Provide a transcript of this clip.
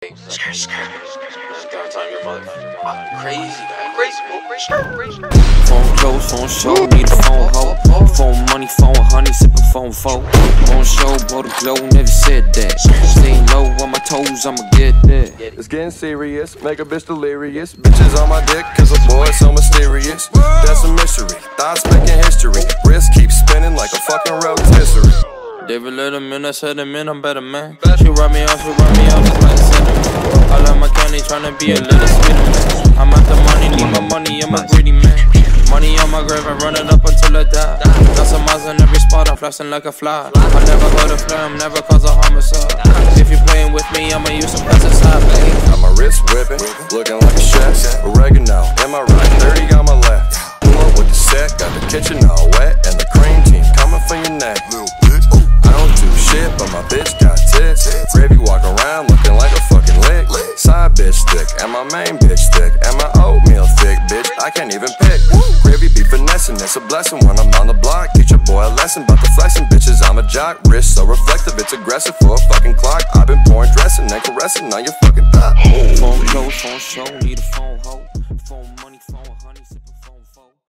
Crazy, phone close, phone show, need a phone hoe. Phone money, phone honey, sippin' phone foe. Phone show, blow the glow, never said that. Stay low on my toes, I'ma get that. It's getting serious, make a bitch delirious. Bitches on my dick, cause a boy so mysterious. That's a mystery, thoughts making history. Wrist keeps spinning like a fucking rotisserie. David let him in, I said him in, I'm better man. She ride me out, just like I love my county, tryna be a little sweeter. I'm out the money, need my money, I'm a greedy man. Money on my grave, I run it up until I die. Got some miles in every spot, I'm flexing like a fly. I never heard a fly, I'm never cause a homicide. If you're playing with me, I'ma use some pesticide, baby. Got my wrist whipping, looking like a chef. Oregano, in my right, 30 on my left. Pull up with the set, got the kitchen all wet. And the cream team coming for your neck. I don't do shit, but my bitch got tits. Gravy walk around looking like a fucking lick. Side bitch thick, and my main bitch thick, and my oatmeal thick, bitch, I can't even pick. Gravy be finessing, it's a blessing when I'm on the block. Teach a boy a lesson, bout the flexing, bitches, I'm a jock. Wrist so reflective, it's aggressive for a fucking clock. I've been pouring dressing and caressing on your fucking thigh. Phone close, phone show, need a phone hoe.